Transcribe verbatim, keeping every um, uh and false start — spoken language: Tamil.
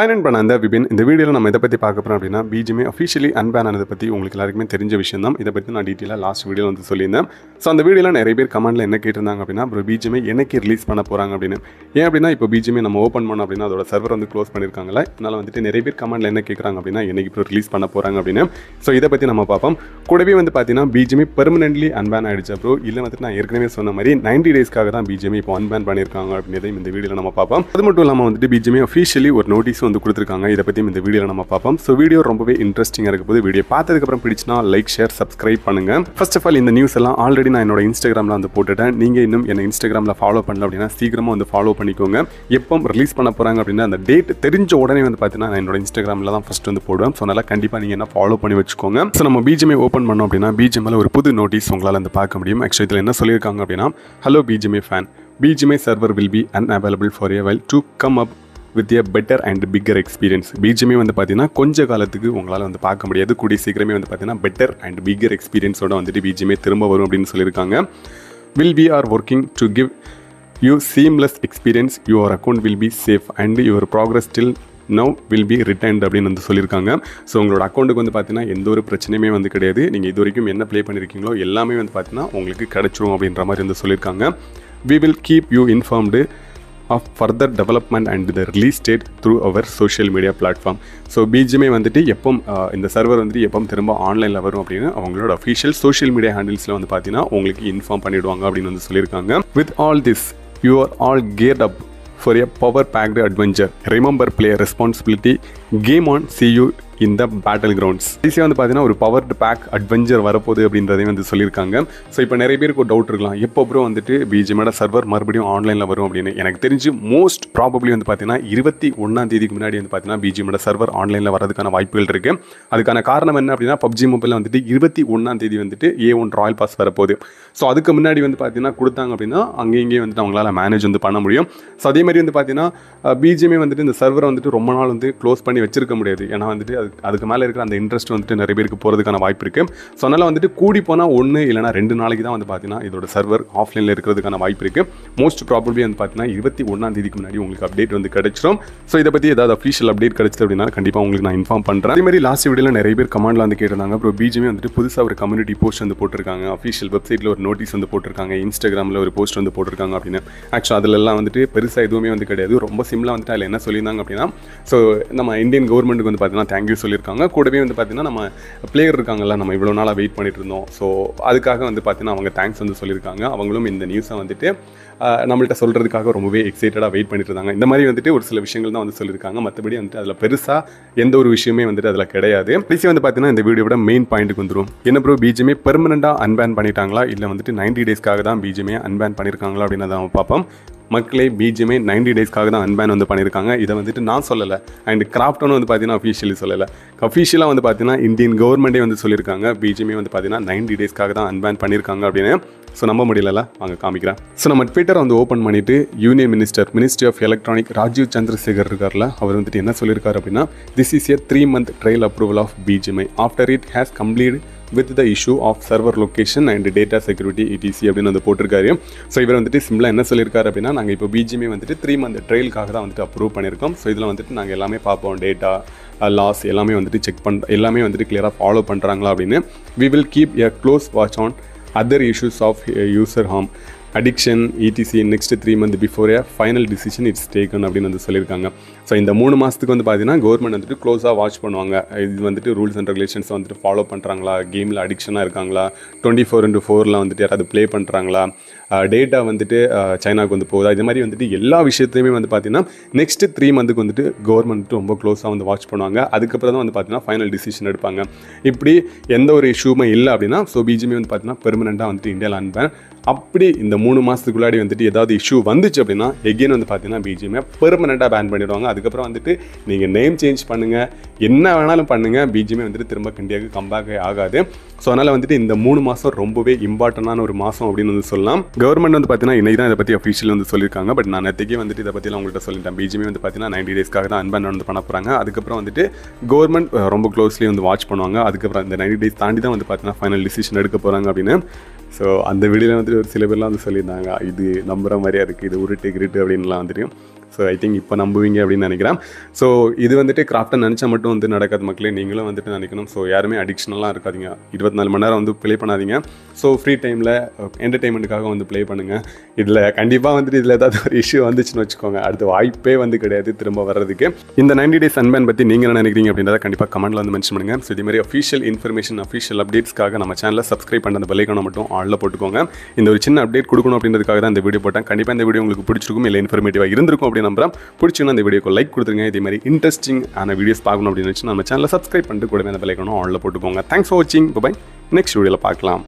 Hi friends, we in this video, we will talk about B G M I officially unbanned. You will know this in the last video. So, in this video, I will comment on B G M I release. Now, B G M I open the server and close the server. Now, I will comment on release. So, this is B G M I permanently unbanned. ninety days B G M I unbanned. B G M I officially notice. So, this video is interesting. If you like this video, like, share, subscribe. First of all, in the news already I Instagram. If you follow follow Instagram, follow Instagram. If you release the date, Instagram first. So, follow So, B G M I open B G M I notice. Actually, hello B G M I fan. B G M I server will be unavailable for a while to come up with a better and bigger experience. B G M I வந்து பாத்தீனா கொஞ்ச காலத்துக்கு உங்களால வந்து பார்க்க முடியாது. கூடி சீக்கிரமே வந்து பாத்தீனா better and bigger experience ஓட வந்து B G M I திரும்ப வரும் அப்படினு சொல்லிருக்காங்க. Will we are working to give you seamless experience. Your account will be safe and your progress till now will be returned அப்படினு வந்து சொல்லிருக்காங்க. சோ உங்களோட அக்கவுண்டுக்கு வந்து பாத்தீனா எந்த ஒரு பிரச்சனையுமே வந்து கிடையாது. நீங்க இதுவரைக்கும் என்ன ப்ளே பண்ணிருக்கீங்களோ எல்லாமே வந்து பாத்தீனா உங்களுக்கு கிடைச்சிரும் அப்படின்ற மாதிரி வந்து சொல்லிருக்காங்க. We will keep you informed of further development and the release date through our social media platform. So B G M I வந்துட்டு எப்பம் இந்த சர்வர் வந்து எப்பம் திரும்ப ஆன்லைன்ல வரும் அப்படினா அவங்களோட official social media handlesல வந்து பாத்தீனா உங்களுக்கு இன்ஃபார்ம் பண்ணிடுவாங்க அப்படினு வந்து சொல்லிருக்காங்க. With all this, you are all geared up for a power packed adventure. Remember player responsibility. Game on. See you in the battlegrounds. This வந்து பாத்தீனா ஒரு பவர் பேக் அட்வென்ச்சர் வரப்போகுது அப்படின்றதை வந்து சொல்லிருக்காங்க. சோ இப்போ நிறைய பேருக்கு டவுட் இருக்கலாம். எப்போ ப்ரோ வந்துட்டு B G M I server மறுபடியும் ஆன்லைன்ல வரும் அப்படினு. எனக்கு தெரிஞ்சு மோஸ்ட் probably வந்து பாத்தீனா இருபத்தி ஒன்றாம் தேதிக்கு முன்னாடி வந்து பாத்தீனா B G M I server ஆன்லைன்ல வரதுக்கான வாய்ப்புகள் இருக்கு. அதுக்கான காரணம் என்ன அப்படினா P U B G மொபைல்ல வந்துட்டு இருபத்தி ஒன்றாம் தேதி வந்துட்டு A one ராயல் பாஸ் வரப்போகுது. சோ அதுக்கு முன்னாடி வந்து பாத்தீனா கொடுத்தாங்க அப்படினா அங்கேயே வந்து அவங்களால மேனேஜ் வந்து பண்ண முடியும். சோ அதே மாதிரி வந்து பாத்தீனா B G M I வந்துட்டு இந்த சர்வரை வந்துட்டு ரொம்ப நாள் வந்து க்ளோஸ் பண்ணி வச்சிருக்க முடியாது. ஏனா வந்துட்டு அதுக்கு மேல இருக்கிற அந்த இன்ட்ரஸ்ட் வந்துட்டு நிறைய பேருக்கு போறதுக்கான வாய்ப்பு இருக்கு. சோ அதனால வந்துட்டு கூடி போனா ஒன்னு இல்லனா ரெண்டு நாளைக்கு தான் வந்து பாத்தீனா இதோட சர்வர் ஆஃப்லைன்ல இருக்கிறதுக்கான வாய்ப்பு இருக்கு. மோஸ்ட் probably வந்து பாத்தீனா இருபத்தி ஒன்றாம் தேதிக்கு முன்னாடி உங்களுக்கு அப்டேட் வந்து கிடைச்சிரும். சோ இத பத்தி ஏதாவது ஆபீஷியல் அப்டேட் கிடைச்சது அப்படினா கண்டிப்பா உங்களுக்கு நான் இன்ஃபார்ம் பண்றேன். அதே மாதிரி லாஸ்ட் வீடியோல நிறைய பேர் கமெண்ட்ல வந்து கேட்டாங்க bro B G M I வந்துட்டு புதுசா ஒரு கம்யூனிட்டி போஸ்ட் வந்து போட்டுருக்காங்க. ஆபீஷியல் வெப்சைட்ல ஒரு நோட்டீஸ் வந்து போட்டுருக்காங்க. Instagramல ஒரு போஸ்ட் வந்து போட்டுருக்காங்க அப்படினா ஆக்சுவலி அதெல்லாம் வந்துட்டு பெருசா எதுவுமே வந்து கிடையாது. ரொம்ப சிம்பிளா வந்து அதுல என்ன சொல்லிருந்தாங்க அப்படினா சோ நம்ம இந்தியன் கவர்மெண்ட்க்கு வந்து பாத்தீனா தேங்க் சொல்லிருக்காங்க. கூடவே வந்து பாத்தீனா நம்ம பிளேயர் இருக்காங்கல்ல நம்ம இவ்வளவு நாளா வெயிட் பண்ணிட்டு இருந்தோம். சோ அதுக்காக வந்து பாத்தீனா அவங்க தேங்க்ஸ் வந்து சொல்லிருக்காங்க. அவங்களும் இந்த நியூஸை வந்துட்டு நம்மள்ட்ட சொல்றதுக்காக ரொம்பவே எக்ஸைட்டடா வெயிட் பண்ணிட்டு இருந்தாங்க. இந்த மாதிரி வந்துட்டு ஒரு சில விஷயங்கள் தான் வந்து சொல்லிருக்காங்க. மற்றபடி வந்துட்டு அதுல பெருசா எந்த ஒரு விஷயமே வந்துட்டு அதுல கிடையாது. பிளீஸ் வந்து பாத்தீனா இந்த வீடியோவோட மெயின் பாயிண்ட்க்கு வந்துரும். என்ன bro B G M I பெர்மனண்டா அன்பேன் பண்ணிட்டாங்களா இல்ல வந்துட்டு ninety டேஸ்க்காக தான் B G M I அன்பேன் பண்ணிருக்காங்களா அப்படினு தான் பாப்போம். மக்களே B G M I ninety டேஸ்க்காக தான் அன்பேன் வந்து பண்ணியிருக்காங்க. இதை வந்துட்டு நான் சொல்லலை அண்ட் கிராஃப்டனும் வந்து பார்த்தீங்கன்னா அஃபீஷியலி சொல்லலை. அஃபீஷியலாக வந்து பார்த்தீங்கன்னா இந்தியன் கவர்மெண்ட்டே வந்து சொல்லியிருக்காங்க B G M I வந்து பார்த்தீங்கன்னா ninety டேஸ்க்காக தான் அன்பேன் பண்ணியிருக்காங்க அப்படின்னு. ஸோ நம்ப முடியல வாங்க காமிக்கிறேன். ஸோ நம்ம ட்விட்டர் வந்து ஓப்பன் பண்ணிட்டு union minister ministry of electronic Rajeev சந்திர சேகர் இருக்கார்ல அவர் வந்துட்டு என்ன சொல்லியிருக்காரு அப்படின்னா this is a three month trial approval of B G M I after it has complete with the issue of server location and data security E T C அப்படின்னு வந்து போட்டிருக்காரு. ஸோ இவர் வந்துட்டு சிம்பிளாக என்ன சொல்லியிருக்காரு அப்படின்னா நாங்கள் இப்போ B G M I வந்துட்டு த்ரீ மந்த் ட்ரையலுக்காக தான் வந்துட்டு அப்ரூவ் பண்ணியிருக்கோம். ஸோ இதில் வந்துட்டு நாங்கள் எல்லாமே பார்ப்போம் டேட்டா லாஸ் எல்லாமே வந்துட்டு செக் பண் எல்லாமே வந்துட்டு கிளியராக ஃபாலோ பண்ணுறாங்களா அப்படின்னு. We will keep a close watch on other issues of user harm addiction E T C in next three months before a final decision it's taken அப்படினு வந்து சொல்லிருக்காங்க. சோ இந்த மூணு மாசத்துக்கு வந்து பாத்தீனா கவர்மெண்ட் வந்துட்டு க்ளோஸா வாட்ச் பண்ணுவாங்க. இது வந்துட்டு ரூல்ஸ் அண்ட் ரெகுலேஷன்ஸ் வந்துட்டு ஃபாலோ பண்றாங்களா, கேம்ல அடிக்ஷனா இருக்காங்களா, twenty four into four ல வந்துட்டு யாராவது ப்ளே பண்றாங்களா, டேட்டா வந்துட்டு சைனாக்கு வந்து போகுதா, இது மாதிரி வந்துட்டு எல்லா விஷயத்தையுமே வந்து பாத்தீனா நெக்ஸ்ட் three மந்த்துக்கு வந்துட்டு கவர்மெண்ட் ரொம்ப க்ளோஸா வந்து வாட்ச் பண்ணுவாங்க. அதுக்கப்புறம் தான் வந்து பாத்தீனா ஃபைனல் டிசிஷன் எடுப்பாங்க. இப்படி எந்த ஒரு இஷ்யூமே இல்லை அப்படின்னா so B G M I வந்து பாத்தீனா பெர்மனண்டா வந்துட்டு இந்தியாவில் அன்பேன். அப்படி இந்த மூணு மாசத்துக்குள்ளாடி வந்துட்டு ஏதாவது இஷ்யூ வந்துச்சு அப்படின்னா எகெயின் வந்து பாத்தீங்கன்னா B G M I பெர்மனண்டா பேன் பண்ணிடுவாங்க. அதுக்கப்புறம் வந்துட்டு நீங்க நேம் சேஞ்ச் பண்ணுங்க, என்ன வேணாலும் பண்ணுங்க, B G M I வந்துட்டு திரும்ப கண்டியாக கம்பேக் ஆகாது. ஸோ அதனால வந்துட்டு இந்த மூணு மாசம் ரொம்பவே இம்பார்ட்டன்டான ஒரு மாசம் அப்படின்னு வந்து சொல்லலாம். கவர்மெண்ட் வந்து பாத்தீங்கன்னா இன்னைக்கு தான் இதை பத்தி அஃபீஷியல் வந்து சொல்லியிருக்காங்க. பட் நான் நேற்றுக்கே வந்துட்டு இதை பத்திலாம் உங்கள்கிட்ட சொல்லிட்டேன். B G M I வந்து பாத்தீங்கன்னா நைன்டி டேஸ்க்காக தான் அன்பேன் வந்து பண்ண போறாங்க. அதுக்கப்புறம் வந்துட்டு கவர்மெண்ட் ரொம்ப க்ளோஸ்லி வந்து வாட்ச் பண்ணுவாங்க. அதுக்கப்புறம் இந்த நைன்டி டேஸ் தாண்டி தான் வந்து பாத்தீங்கன்னா ஃபைனல் டிசிஷன் எடுக்க போறாங்க அப்படின்னு. ஸோ அந்த வீடியோவில் வந்துட்டு ஒரு சில பேர்லாம் வந்து சொல்லியிருந்தாங்க இது நம்புற மாதிரியா இருக்குது, இது உருட்டு கிரிட்டு அப்படின்லாம் வந்துட்டு. So I think இப்போ நம்புவீங்க அப்படின்னு நினைக்கிறேன். ஸோ இது வந்துட்டு கிராஃப்டை நினச்சா மட்டும் வந்து நடக்காத மக்களே, நீங்களும் வந்துட்டு நினைக்கணும். ஸோ யாருமே அடிக்ஷனெலாம் இருக்காதிங்க, இருபத்தி நாலு மணி நேரம் வந்து ப்ளே பண்ணாதீங்க. ஸோ ஃப்ரீ டைமில் என்டர்டெயின்மெண்ட்டுக்காக வந்து ப்ளே பண்ணுங்கள். இதில் கண்டிப்பாக வந்துட்டு இதில் ஏதாவது ஒரு இஷ்யூ வந்துச்சுன்னு வச்சுக்கோங்க, அடுத்த வாய்ப்பே வந்து கிடையாது திரும்ப வர்றதுக்கு. இந்த நைன்டி டேஸ் அன்பேன் பற்றி நீங்கள் என்ன நினைக்கிறீங்க அப்படின்றத கண்டிப்பாக கமெண்ட்டில் வந்து மென்ஷன் பண்ணுங்கள். ஸோ இதுமாதிரி அஃபிஷியல் இன்ஃபர்மேஷன் அஃபிஷியல் அப்டேட்ஸ்க்காக நம்ம சேனலில் சப்ஸ்கிரைப் பண்ண அந்த பெல்லைக்கான மட்டும் ஆளில் போட்டுக்கோங்க. இந்த ஒரு சின்ன அப்டேட் கொடுக்கணும் அப்படின்றதுக்காக தான் இந்த வீடியோ போட்டேன். கண்டிப்பாக இந்த வீடியோ உங்களுக்கு பிடிச்சிருக்கும், இல்லை இன்ஃபர்மேட்டிவாக இருந்திருக்கும் அப்படின்னு நம்புறேன். பிடிச்சிங்கன்னா இந்த வீடியோக்கு லைக் கொடுத்துருங்க. இதே மாதிரி இன்ட்ரெஸ்டிங் ஆன வீடியோஸ் பார்க்கணும் அப்படின்னு நினச்சி நம்ம சேனலில் சப்ஸ்கிரைப் பண்ணிட்டு கூடவே அந்த பெல்லைக்கான ஆளில் போட்டுக்கோங்க. தேங்க்ஸ் ஃபார் வாட்சிங். பை. நெக்ஸ்ட் வீடியோவில் பார்க்கலாம்.